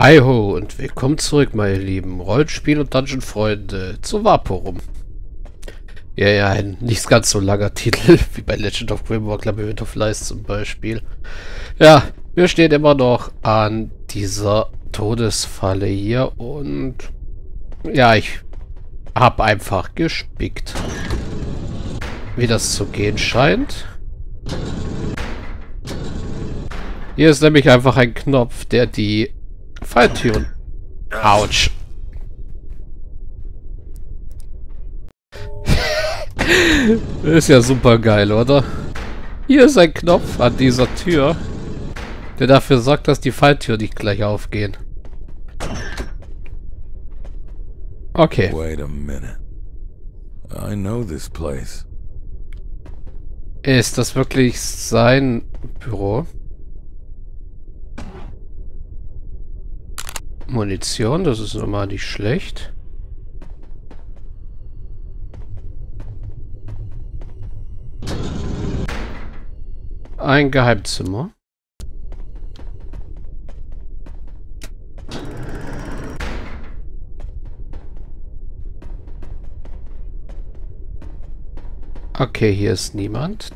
Hi ho und willkommen zurück, meine lieben Rollenspiel- und Dungeon-Freunde zu Vaporum. Ja, ein nicht ganz so langer Titel wie bei Legend of Grimrock, Klamour of Lies zum Beispiel. Ja, wir stehen immer noch an dieser Todesfalle hier und ja, ich habe einfach gespickt, wie das zu gehen scheint. Hier ist nämlich einfach ein Knopf, der die Falltüren. Autsch. Ist ja super geil, oder? Hier ist ein Knopf an dieser Tür, der dafür sorgt, dass die Falltüren nicht gleich aufgehen. Okay. Wait a minute. I know this place. Ist das wirklich sein Büro? Munition, das ist normal nicht schlecht. Ein Geheimzimmer. Okay, hier ist niemand.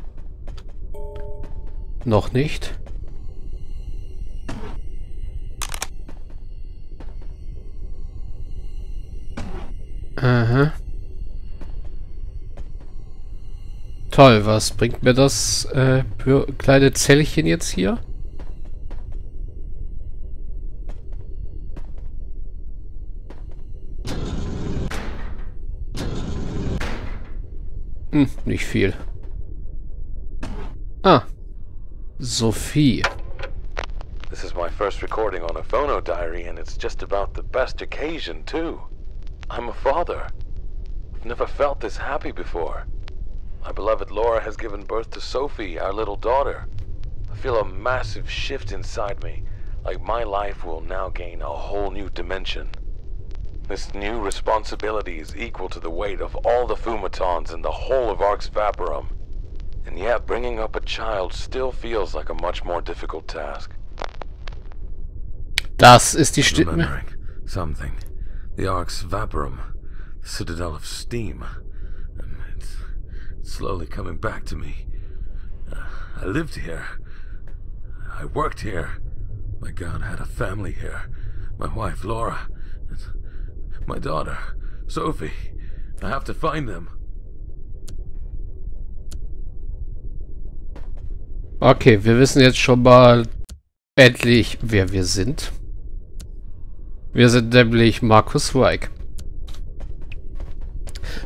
Noch nicht. Aha. Toll, was bringt mir das für kleine Zellchen jetzt hier? Hm, nicht viel. Ah. Sophie. This is my first recording on a phono diary and it's just about the best occasion too. I'm a father. I've never felt this happy before. My beloved Laura has given birth to Sophie, our little daughter. I feel a massive shift inside me, like my life will now gain a whole new dimension. This new responsibility is equal to the weight of all the Fumatons and the whole of Arx Vaporum. And yet bringing up a child still feels like a much more difficult task. Das ist die Stimme. Something. The Arx Vaporum, the Citadel of Steam, and it's slowly coming back to me. I lived here, I worked here, my God, I had a family here, my wife Laura, and my daughter Sophie. I have to find them. Okay, wir wissen jetzt schon mal endlich, wer wir sind. Wir sind nämlich Marcus Rike.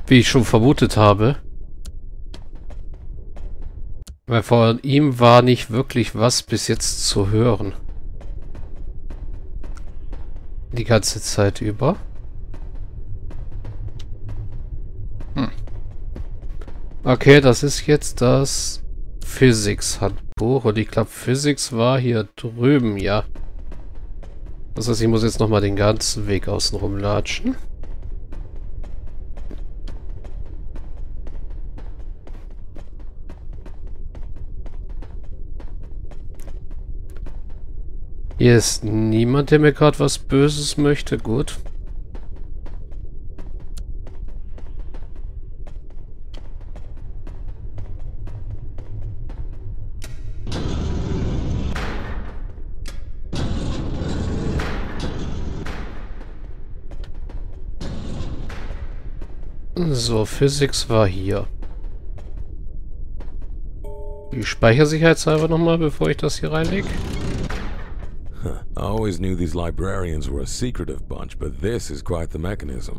Wie ich schon vermutet habe. Weil von ihm war nicht wirklich was bis jetzt zu hören. Die ganze Zeit über. Hm. Okay, das ist jetzt das Physics-Handbuch. Und ich glaube, Physics war hier drüben, ja. Das heißt, ich muss jetzt nochmal den ganzen Weg außenrum latschen. Hier ist niemand, der mir gerade was Böses möchte. Gut. So, Physics war hier. Die Speichersicherheitshalber nochmal, bevor ich das hier reinlege. I always knew these librarians were a secretive bunch, but this is quite the mechanism.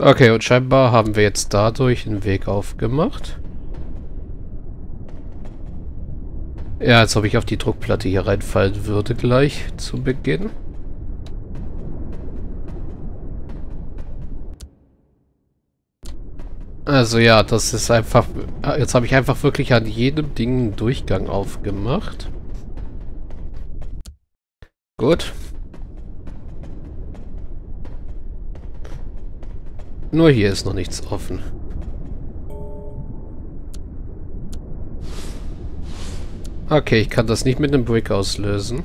Okay, und scheinbar haben wir jetzt dadurch einen Weg aufgemacht. Ja, als ob ich auf die Druckplatte hier reinfallen würde gleich zu Beginn. Also ja, das ist einfach... Jetzt habe ich einfach wirklich an jedem Ding einen Durchgang aufgemacht. Gut. Nur hier ist noch nichts offen. Okay, ich kann das nicht mit einem Brick auslösen.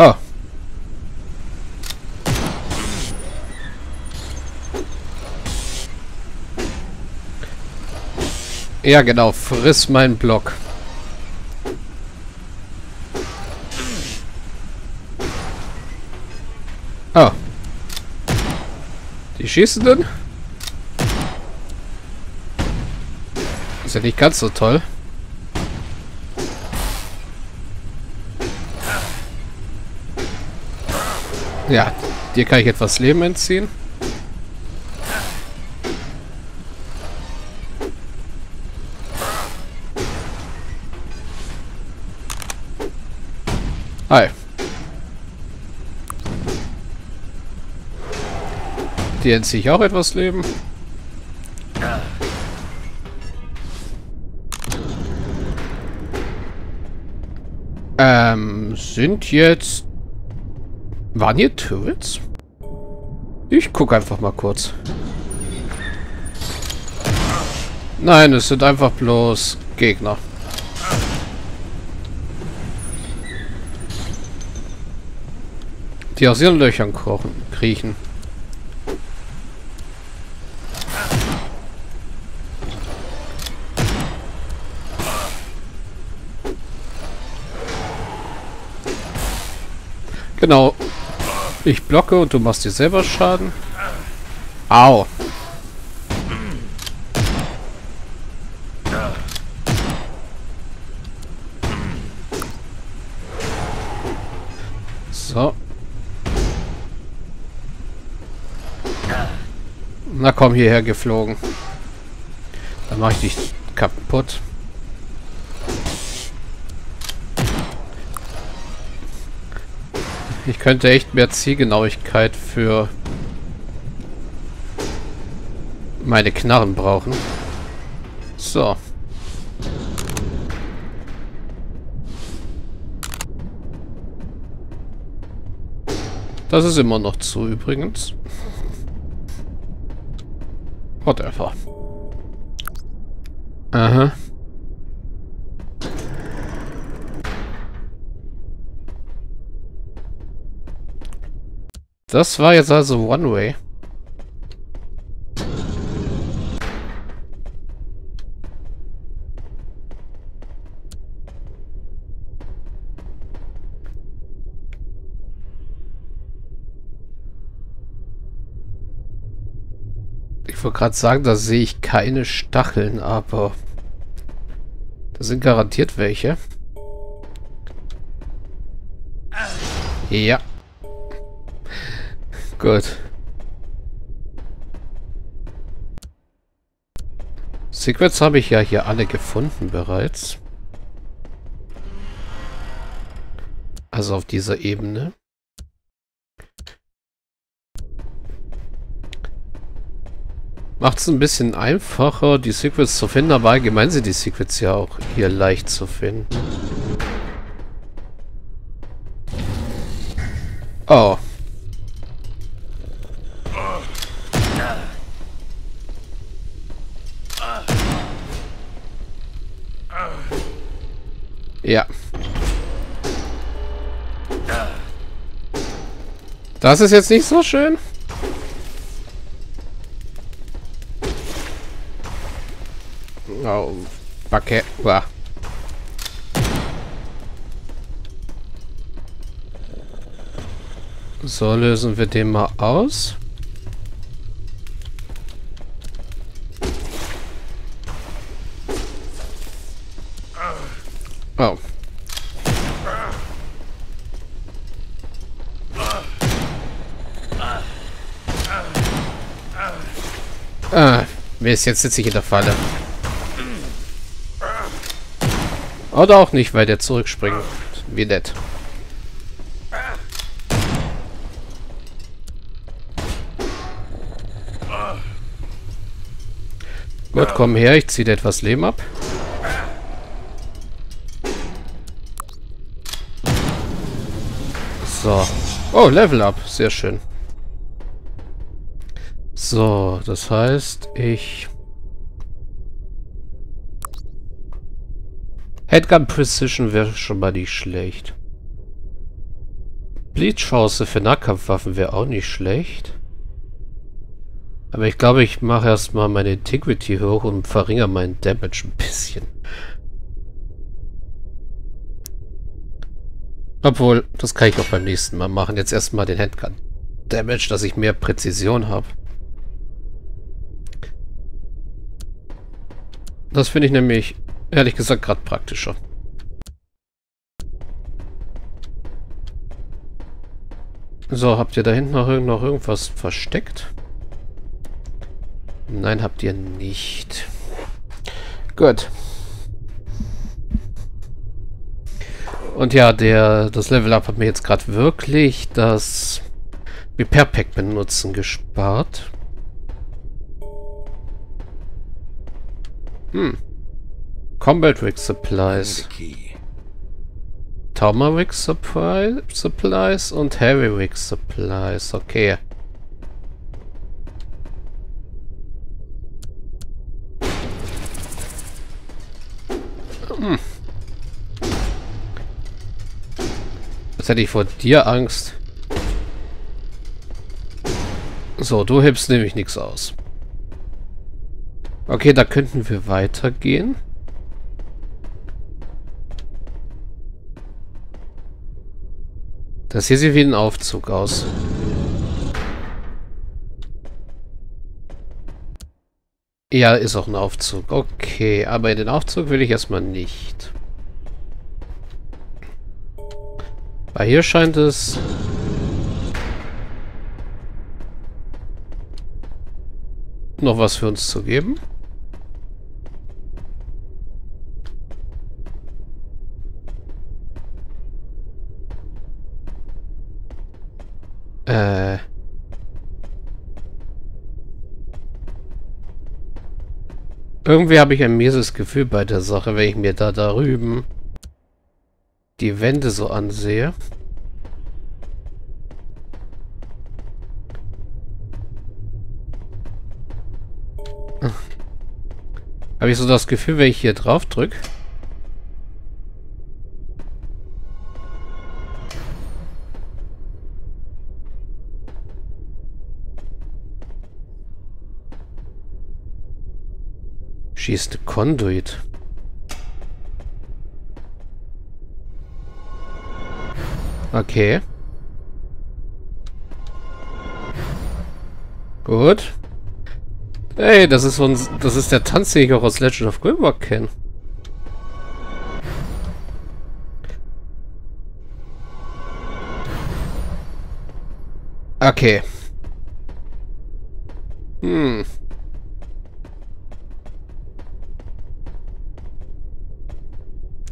Ah. Ja, genau. Friss meinen Block. Ah. Die schießen denn? Ist ja nicht ganz so toll. Ja, dir kann ich etwas Leben entziehen. Hi. Dir entziehe ich auch etwas Leben. Sind jetzt... Waren hier Turrets? Ich gucke einfach mal kurz. Nein, es sind einfach bloß Gegner. Die aus ihren Löchern kriechen. Genau. Ich blocke und du machst dir selber Schaden. Au. So. Na komm, hierher geflogen. Dann mache ich dich kaputt. Ich könnte echt mehr Zielgenauigkeit für meine Knarren brauchen. So. Das ist immer noch zu übrigens. Whatever. Aha. Das war jetzt also One Way. Ich wollte gerade sagen, da sehe ich keine Stacheln, aber da sind garantiert welche. Ja. Gut. Secrets habe ich ja hier alle gefunden bereits. Also auf dieser Ebene. Macht es ein bisschen einfacher, die Secrets zu finden, aber allgemein sind die Secrets ja auch hier leicht zu finden. Oh. Ja. Das ist jetzt nicht so schön. Oh, Backe. Uah. So, lösen wir den mal aus. Oh. Ah, Mist, jetzt sitze ich in der Falle. Oder auch nicht, weil der zurückspringt. Wie nett. Gut, komm her, ich ziehe dir etwas Leben ab. So. Oh, Level Up. Sehr schön. So, das heißt, ich... Headgun Precision wäre schon mal nicht schlecht. Blitzchance für Nahkampfwaffen wäre auch nicht schlecht. Aber ich glaube, ich mache erstmal meine Integrity hoch und verringere meinen Damage ein bisschen. Obwohl, das kann ich auch beim nächsten Mal machen. Jetzt erstmal den Handgun Damage, dass ich mehr Präzision habe. Das finde ich nämlich, ehrlich gesagt, gerade praktischer. So, habt ihr da hinten noch irgendwas versteckt? Nein, habt ihr nicht. Gut. Und ja, das Level-Up hat mir jetzt gerade wirklich das Repair-Pack benutzen gespart. Combat Rig Supplies. Tama Rig Supplies und Heavy Rig Supplies. Okay. Jetzt hätte ich vor dir Angst. So, du hebst nämlich nichts aus. Okay, da könnten wir weitergehen. Das hier sieht wie ein Aufzug aus. Ja, ist auch ein Aufzug. Okay, aber in den Aufzug will ich erstmal nicht. Weil hier scheint es... noch was für uns zu geben. Irgendwie habe ich ein mieses Gefühl bei der Sache, wenn ich mir da drüben die Wände so ansehe. Habe ich so das Gefühl, wenn ich hier drauf drücke. Schießt eine Conduit. Okay. Gut. Hey, das ist der Tanz, den ich auch aus Legend of Grimrock kenne. Okay.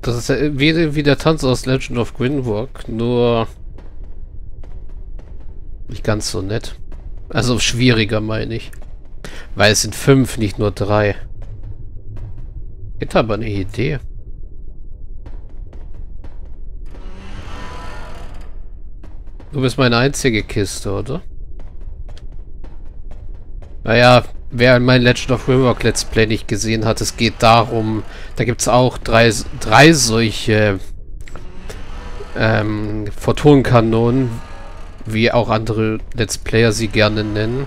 Das ist ja wie der Tanz aus Legend of Grimrock, nur nicht ganz so nett. Also schwieriger, meine ich. Weil es sind 5, nicht nur 3. Ich habe aber eine Idee. Du bist meine einzige Kiste, oder? Naja, wer mein Legend of Grimrock Let's Play nicht gesehen hat, es geht darum, da gibt es auch drei solche Photonkanonen, wie auch andere Let's Player sie gerne nennen.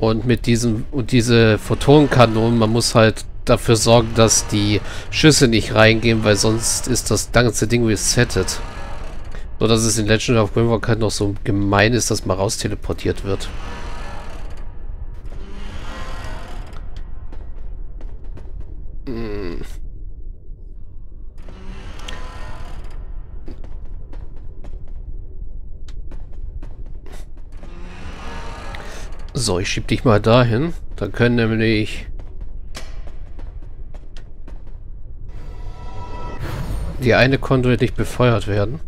Und diese Photonkanonen, man muss halt dafür sorgen, dass die Schüsse nicht reingehen, weil sonst ist das ganze Ding resettet. So dass es in Legend of Grimrock halt noch so gemein ist, dass man raus teleportiert wird. So, ich schieb dich mal dahin. Dann können nämlich die eine Conduit nicht befeuert werden.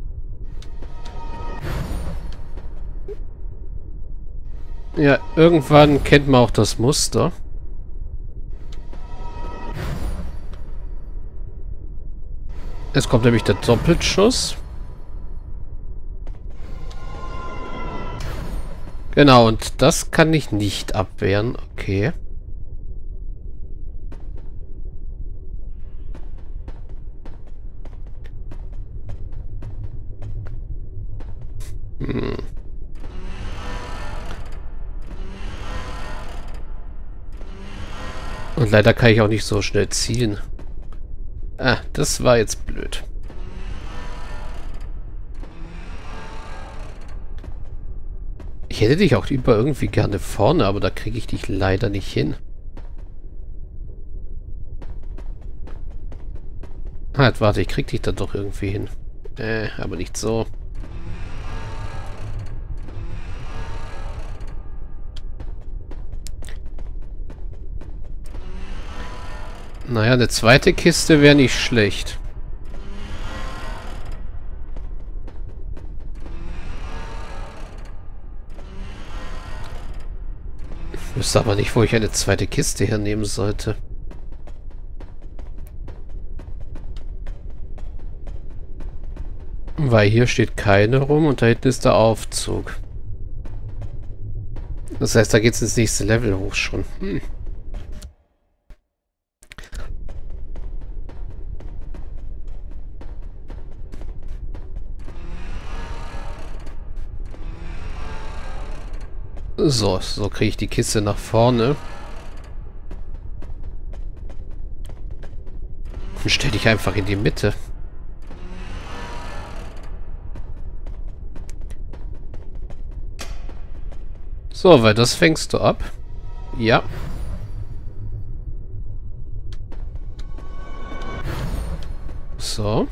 Ja, irgendwann kennt man auch das Muster. Es kommt nämlich der Doppelschuss. Genau, und das kann ich nicht abwehren. Okay. Hm. Und leider kann ich auch nicht so schnell zielen. Ah, das war jetzt blöd. Ich hätte dich auch über irgendwie gerne vorne, aber da kriege ich dich leider nicht hin. Halt, warte, ich krieg dich da doch irgendwie hin. Aber nicht so. Naja, eine zweite Kiste wäre nicht schlecht. Ich wüsste aber nicht, wo ich eine zweite Kiste hernehmen sollte. Weil hier steht keine rum und da hinten ist der Aufzug. Das heißt, da geht es ins nächste Level hoch schon. Hm. So kriege ich die Kiste nach vorne. Und stell dich einfach in die Mitte. So, weil das fängst du ab. Ja. So.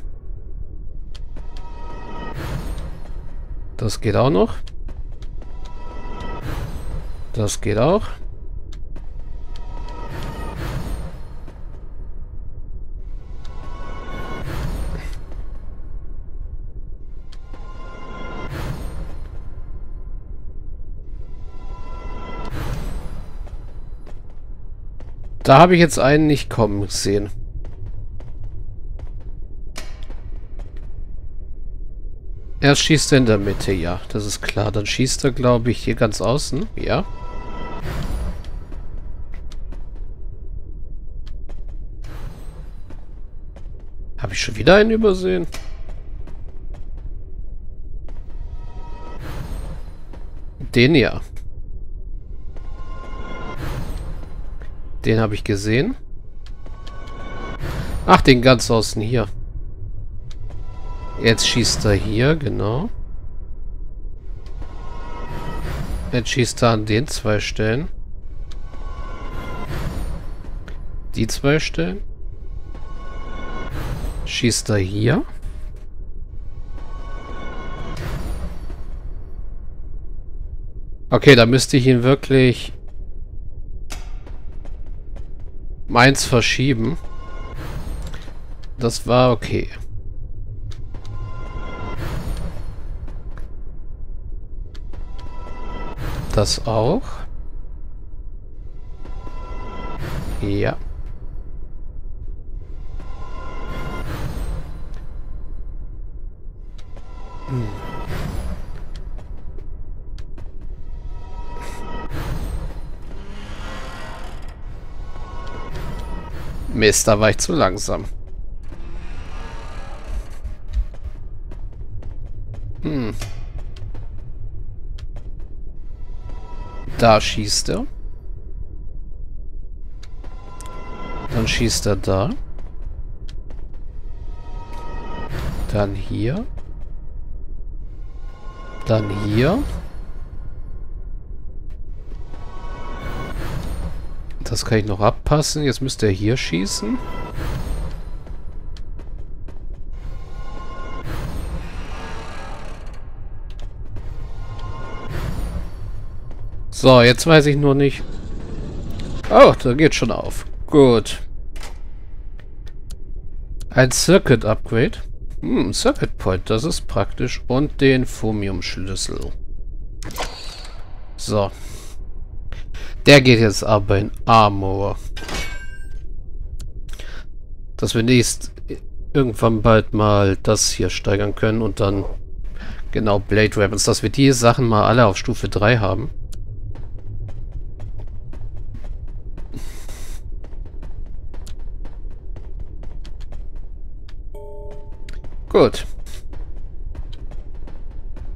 Das geht auch noch. Das geht auch. Da habe ich jetzt einen nicht kommen sehen. Erst schießt er in der Mitte, ja. Das ist klar. Dann schießt er, glaube ich, hier ganz außen. Ja. Habe ich schon wieder einen übersehen? Den ja. Den habe ich gesehen. Ach, den ganz außen hier. Jetzt schießt er hier, genau. Jetzt schießt er an den zwei Stellen. Die zwei Stellen. Schießt er hier. Okay, da müsste ich ihn wirklich meins verschieben. Das war okay. Das auch. Ja. Hm. Mist, da war ich zu langsam. Hm. Da schießt er. Dann schießt er da. Dann hier. Dann hier. Das kann ich noch abpassen. Jetzt müsste er hier schießen. So, jetzt weiß ich nur nicht. Oh, da geht schon auf. Gut. Ein Circuit-Upgrade. Hm, Circuit Point, das ist praktisch. Und den Fumium-Schlüssel. So. Der geht jetzt aber in Armor. Dass wir nächst irgendwann bald mal das hier steigern können und dann genau Blade Weapons, dass wir die Sachen mal alle auf Stufe 3 haben. Gut.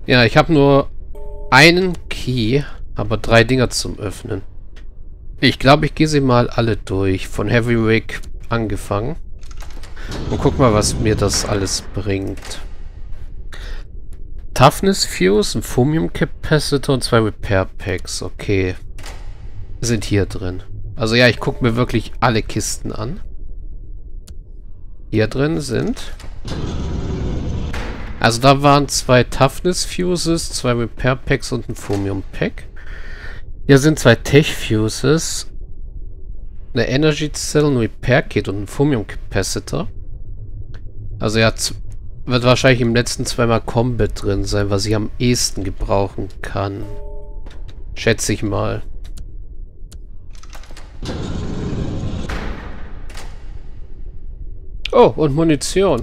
Ja, ich habe nur einen Key, aber 3 Dinger zum Öffnen. Ich glaube, ich gehe sie mal alle durch. Von Heavyweight angefangen. Und guck mal, was mir das alles bringt. Toughness Fuse, ein Fumium Capacitor und 2 Repair Packs. Okay. Sind hier drin. Also ja, ich gucke mir wirklich alle Kisten an. Hier drin sind... Also da waren 2 Toughness Fuses, 2 Repair Packs und ein Fumium Pack. Hier sind 2 Tech Fuses, eine Energy Cell, ein Repair Kit und ein Fumium Capacitor. Also ja, wird wahrscheinlich im letzten zweimal Combat drin sein, was ich am ehesten gebrauchen kann. Schätze ich mal. Oh, und Munition.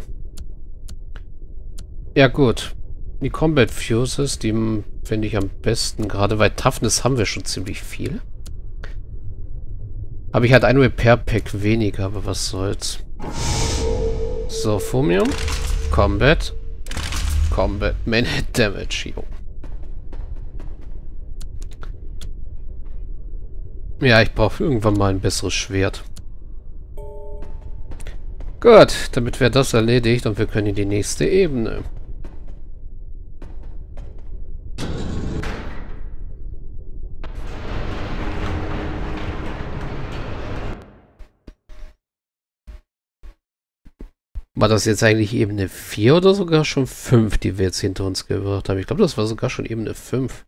Ja gut, die Combat Fuses, die finde ich am besten, gerade weil Toughness haben wir schon ziemlich viel. Aber ich hatte ein Repair Pack weniger, aber was soll's. So, Fumium, Combat, Combat, Man-Hit Damage. Ja, ich brauche irgendwann mal ein besseres Schwert. Gut, damit wäre das erledigt und wir können in die nächste Ebene. War das jetzt eigentlich Ebene 4 oder sogar schon 5, die wir jetzt hinter uns gebracht haben? Ich glaube, das war sogar schon Ebene 5.